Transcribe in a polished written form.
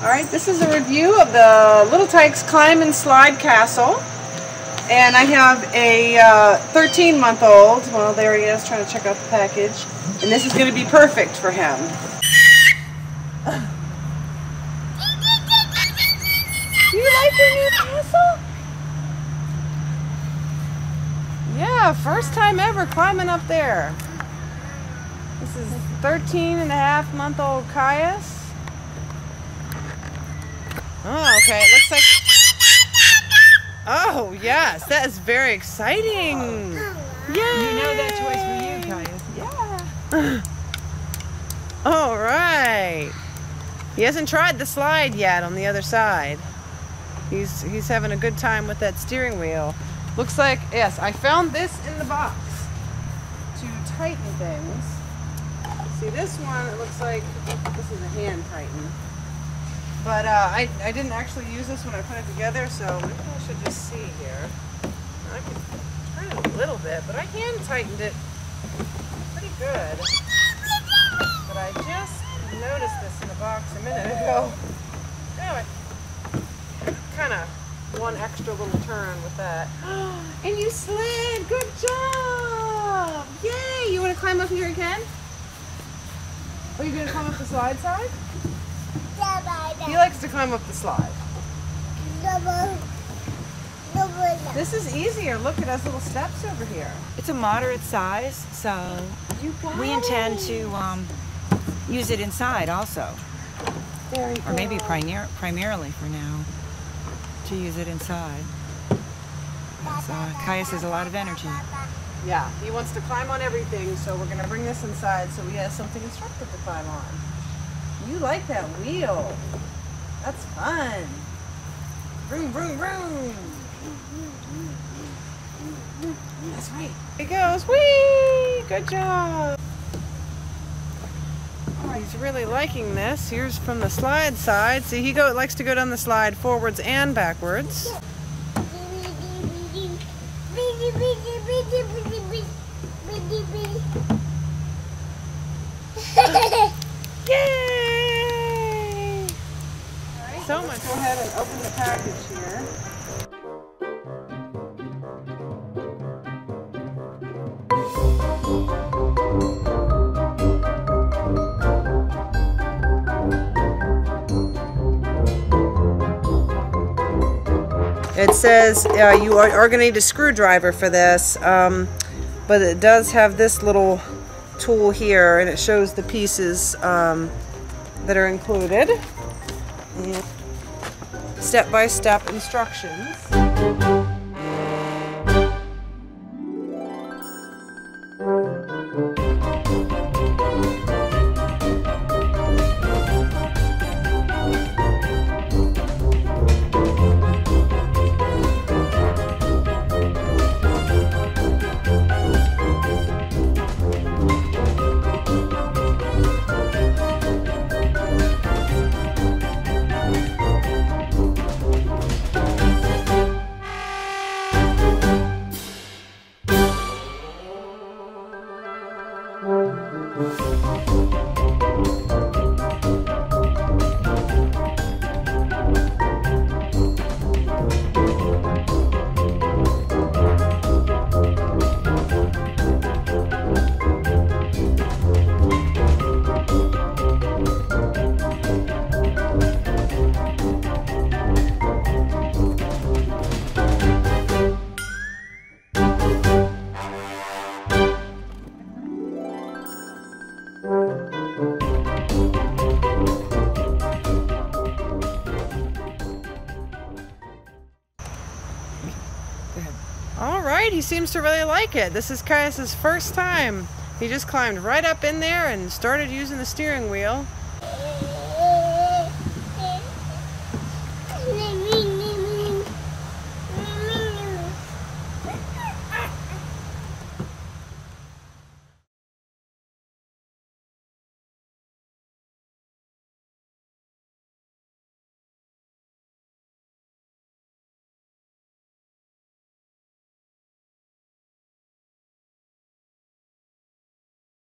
Alright, this is a review of the Little Tikes Climb and Slide Castle. And I have a 13-month-old. Well, there he is trying to check out the package. And this is going to be perfect for him. You like your new castle? Yeah, first time ever climbing up there. This is 13-and-a-half-month-old Caius. Oh, okay, it looks like... Oh, yes, that is very exciting. Yay! You know that toy's for you, Caius. Yeah. All right. He hasn't tried the slide yet on the other side. He's having a good time with that steering wheel. Looks like, yes, I found this in the box to tighten things. See, this one, it looks like this is a hand tighten. But I didn't actually use this when I put it together, so maybe I should just see here. I can turn it a little bit, but I hand tightened it pretty good. But I just noticed this in the box a minute ago. Anyway, kind of one extra little turn with that. And you slid! Good job! Yay! You want to climb up here again? Are you going to climb up the slide side? He likes to climb up the slide. This is easier. Look at us little steps over here. It's a moderate size, so we intend to use it inside also. There you go. Or maybe primarily for now. To use it inside. So Caius has a lot of energy. Yeah, he wants to climb on everything, so we're going to bring this inside so he has something instructive to climb on. You like that wheel. That's fun. Vroom, vroom, vroom. That's right. It goes. Whee! Good job. He's really liking this. Here's from the slide side. See, he likes to go down the slide forwards and backwards. Yay! All right, so much. Go ahead and open the package here. It says you are going to need a screwdriver for this, but it does have this little tool here, and it shows the pieces that are included. And step-by-step instructions. Alright, he seems to really like it. This is Caius' first time. He just climbed right up in there and started using the steering wheel.